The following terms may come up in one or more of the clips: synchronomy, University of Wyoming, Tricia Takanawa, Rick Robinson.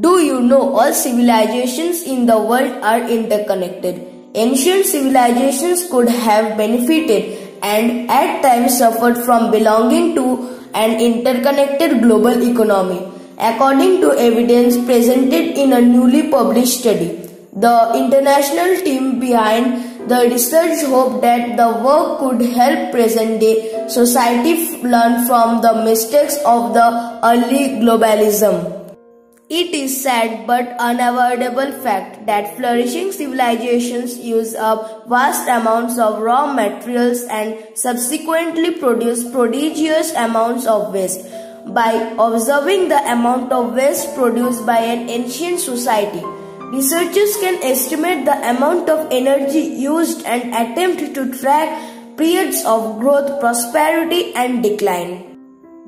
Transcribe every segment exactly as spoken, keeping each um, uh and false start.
Do you know all civilizations in the world are interconnected? Ancient civilizations could have benefited and at times suffered from belonging to an interconnected global economy, according to evidence presented in a newly published study. The international team behind the research hoped that the work could help present-day society learn from the mistakes of the early globalism. It is sad but unavoidable fact that flourishing civilizations use up vast amounts of raw materials and subsequently produce prodigious amounts of waste. By observing the amount of waste produced by an ancient society, researchers can estimate the amount of energy used and attempt to track periods of growth, prosperity, and decline.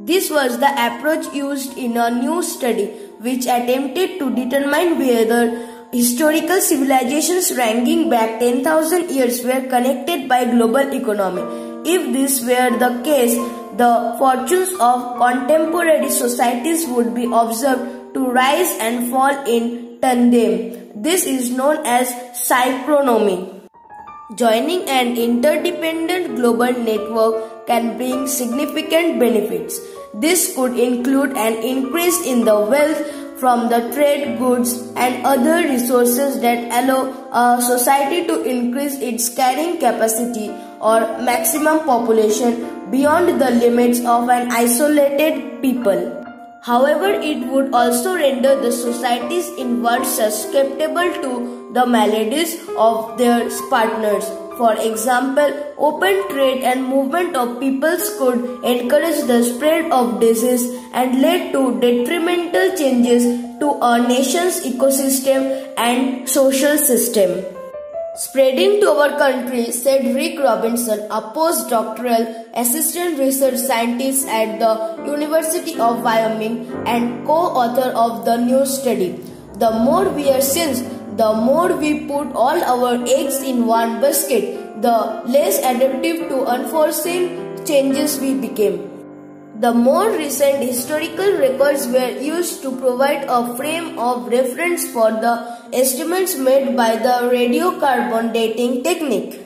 This was the approach used in a new study which attempted to determine whether historical civilizations ranking back ten thousand years were connected by global economy. If this were the case, the fortunes of contemporary societies would be observed to rise and fall in tandem. This is known as synchronomy. Joining an interdependent global network can bring significant benefits. This could include an increase in the wealth from the trade, goods, and other resources that allow a society to increase its carrying capacity or maximum population beyond the limits of an isolated people. However, it would also render the societies involved susceptible to the maladies of their partners. For example, open trade and movement of peoples could encourage the spread of disease and lead to detrimental changes to a nation's ecosystem and social system. Spreading to our country, said Rick Robinson, a postdoctoral assistant research scientist at the University of Wyoming and co-author of the new study. The more we are sins, the more we put all our eggs in one basket, the less adaptive to unforeseen changes we became. The more recent historical records were used to provide a frame of reference for the estimates made by the radiocarbon dating technique.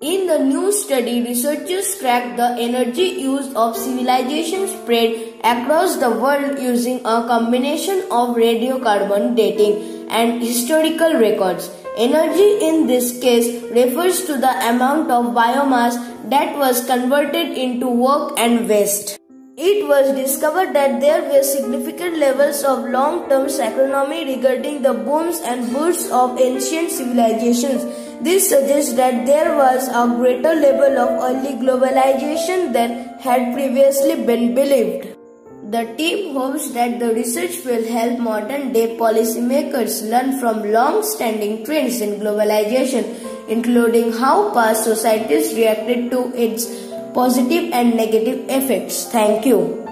In the new study, researchers tracked the energy use of civilizations spread across the world using a combination of radiocarbon dating and historical records. Energy in this case refers to the amount of biomass that was converted into work and waste. It was discovered that there were significant levels of long-term synchronomy regarding the booms and bursts of ancient civilizations. This suggests that there was a greater level of early globalization than had previously been believed. The team hopes that the research will help modern-day policymakers learn from long-standing trends in globalization, including how past societies reacted to its positive and negative effects. Thank you.